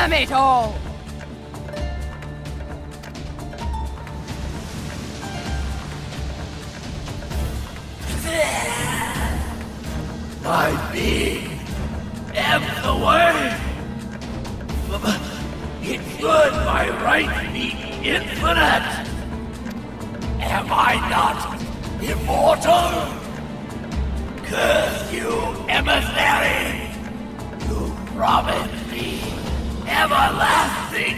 Damn it all! My being, am the word. It should by right be infinite. Am I not immortal? Curse you, emissary! You promised me everlasting!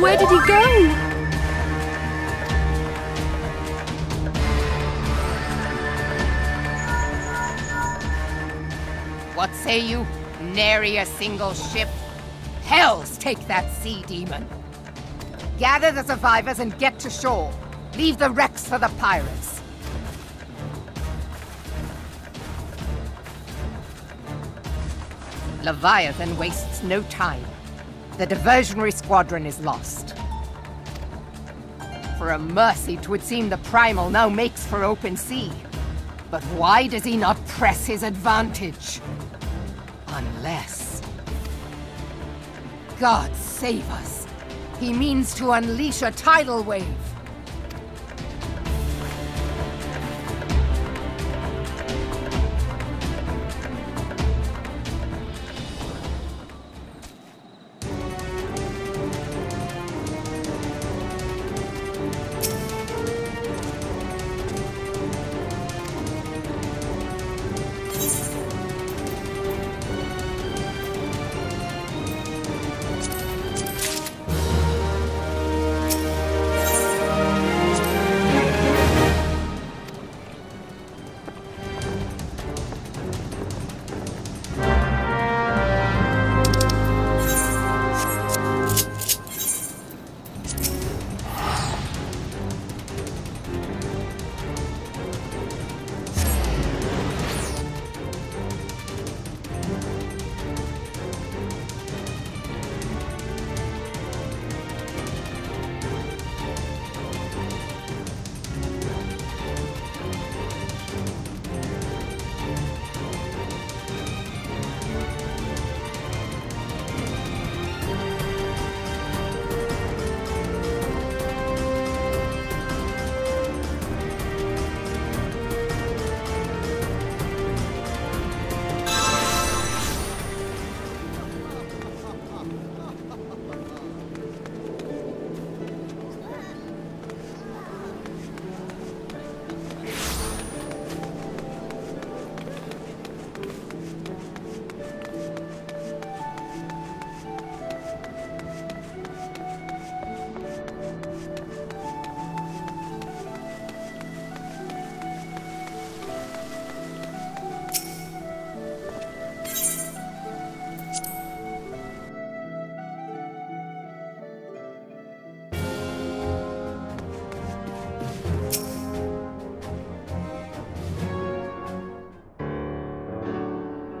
Where did he go? What say you? Nary a single ship? Hells take that sea demon! Gather the survivors and get to shore. Leave the wrecks for the pirates. Leviathan wastes no time. The diversionary squadron is lost. For a mercy, 'twould seem the primal now makes for open sea. But why does he not press his advantage? Unless... God save us! He means to unleash a tidal wave!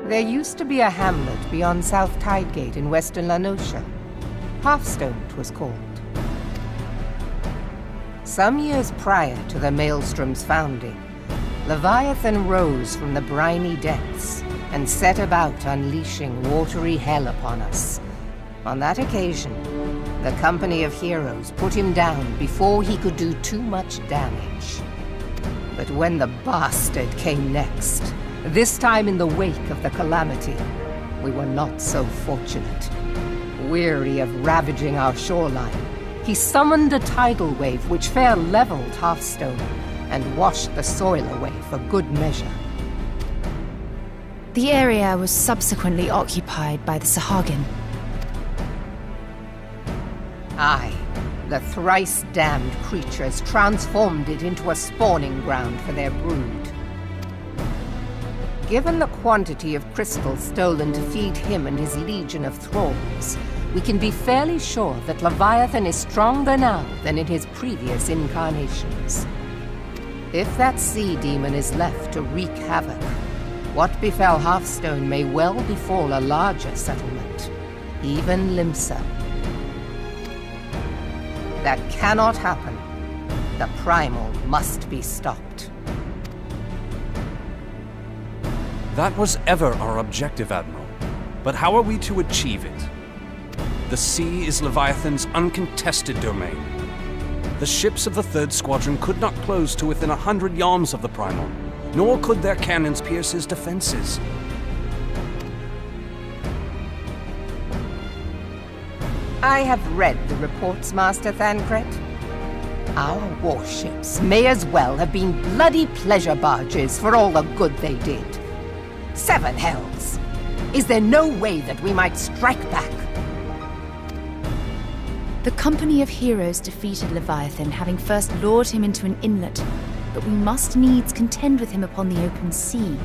There used to be a hamlet beyond South Tidegate in western Lanosha. Halfstone 'twas called. Some years prior to the Maelstrom's founding, Leviathan rose from the briny depths and set about unleashing watery hell upon us. On that occasion, the company of heroes put him down before he could do too much damage. But when the bastard came next, this time in the wake of the calamity, we were not so fortunate. Weary of ravaging our shoreline, he summoned a tidal wave which fair leveled Hearthstone and washed the soil away for good measure. The area was subsequently occupied by the Sahagin. Aye, the thrice-damned creatures transformed it into a spawning ground for their brood. Given the quantity of crystal stolen to feed him and his legion of thralls, we can be fairly sure that Leviathan is stronger now than in his previous incarnations. If that sea demon is left to wreak havoc, What befell Hearthstone may well befall a larger settlement, even Limsa. That cannot happen. The primal must be stopped. That was ever our objective, Admiral. But how are we to achieve it? The sea is Leviathan's uncontested domain. The ships of the Third Squadron could not close to within 100 yards of the primal, nor could their cannons pierce his defenses. I have read the reports, Master Thancred. Our warships may as well have been bloody pleasure barges for all the good they did. Seven hells! Is there no way that we might strike back? The company of heroes defeated Leviathan, having first lured him into an inlet, but we must needs contend with him upon the open sea.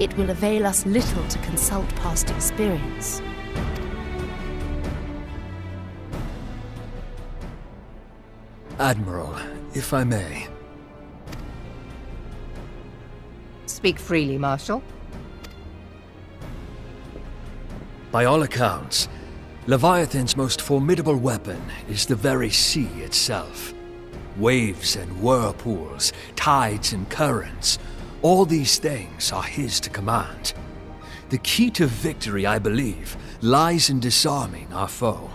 It will avail us little to consult past experience. Admiral, if I may. Speak freely, Marshal. By all accounts, Leviathan's most formidable weapon is the very sea itself. Waves and whirlpools, tides and currents, all these things are his to command. The key to victory, I believe, lies in disarming our foe.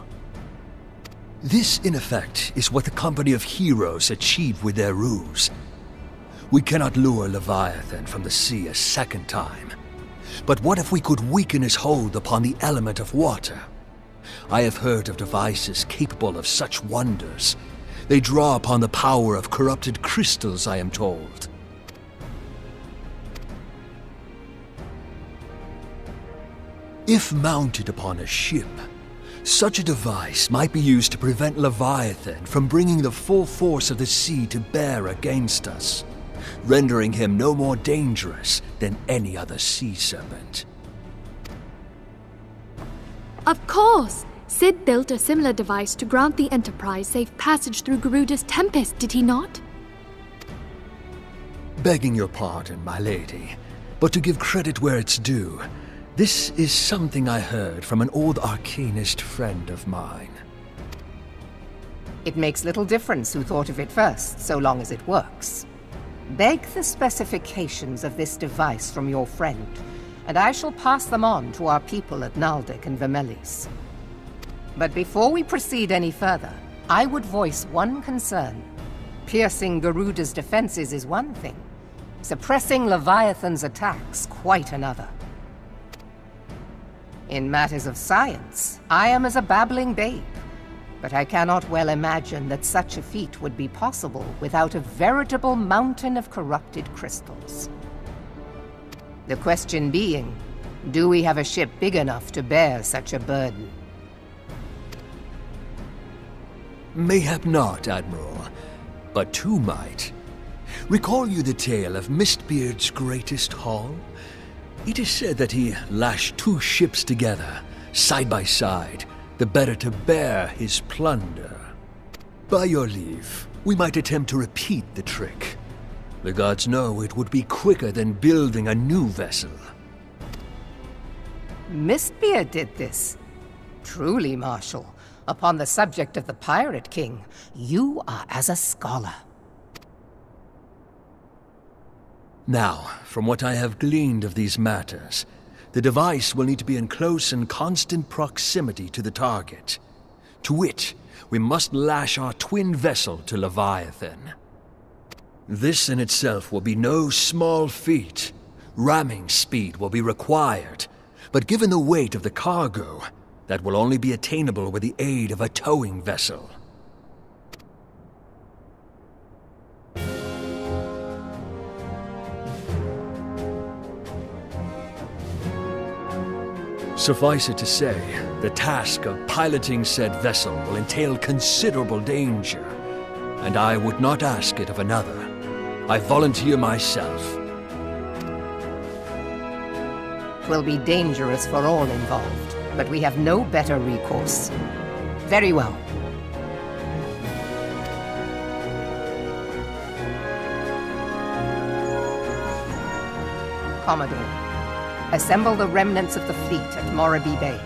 This, in effect, is what the company of heroes achieved with their ruse. We cannot lure Leviathan from the sea a second time. But what if we could weaken his hold upon the element of water? I have heard of devices capable of such wonders. They draw upon the power of corrupted crystals, I am told. If mounted upon a ship, such a device might be used to prevent Leviathan from bringing the full force of the sea to bear against us, rendering him no more dangerous than any other sea serpent. Of course! Cid built a similar device to grant the Enterprise safe passage through Garuda's tempest, did he not? Begging your pardon, my lady, but to give credit where it's due, this is something I heard from an old Arcanist friend of mine. It makes little difference who thought of it first, so long as it works. Beg the specifications of this device from your friend, and I shall pass them on to our people at Naldic and Vermelis. But before we proceed any further, I would voice one concern. Piercing Garuda's defenses is one thing. Suppressing Leviathan's attacks, quite another. In matters of science, I am as a babbling babe. But I cannot well imagine that such a feat would be possible without a veritable mountain of corrupted crystals. The question being, do we have a ship big enough to bear such a burden? Mayhap not, Admiral, but two might. Recall you the tale of Mistbeard's greatest haul? It is said that he lashed two ships together, side by side, the better to bear his plunder. By your leave, we might attempt to repeat the trick. The gods know it would be quicker than building a new vessel. Mistbeard did this? Truly, Marshal. Upon the subject of the Pirate King, you are as a scholar. Now, from what I have gleaned of these matters, the device will need to be in close and constant proximity to the target. To wit, we must lash our twin vessel to Leviathan. This in itself will be no small feat. Ramming speed will be required, but given the weight of the cargo, that will only be attainable with the aid of a towing vessel. Suffice it to say, the task of piloting said vessel will entail considerable danger, and I would not ask it of another. I volunteer myself. 'Twill be dangerous for all involved. But we have no better recourse. Very well. Commodore. Assemble the remnants of the fleet at Morabee Bay.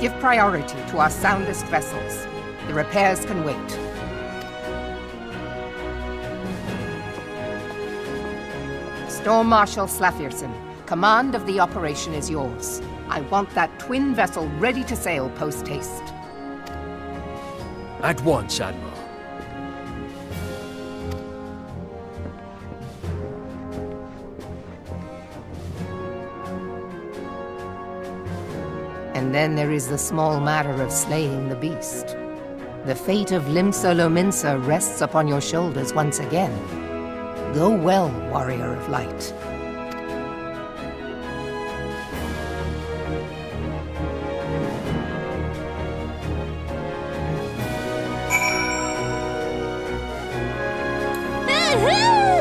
Give priority to our soundest vessels. The repairs can wait. Storm Marshal Slafferson, command of the operation is yours. I want that twin vessel ready to sail post-haste. At once, Admiral. And then there is the small matter of slaying the beast. The fate of Limsa Lominsa rests upon your shoulders once again. Go well, Warrior of Light. Woohoo!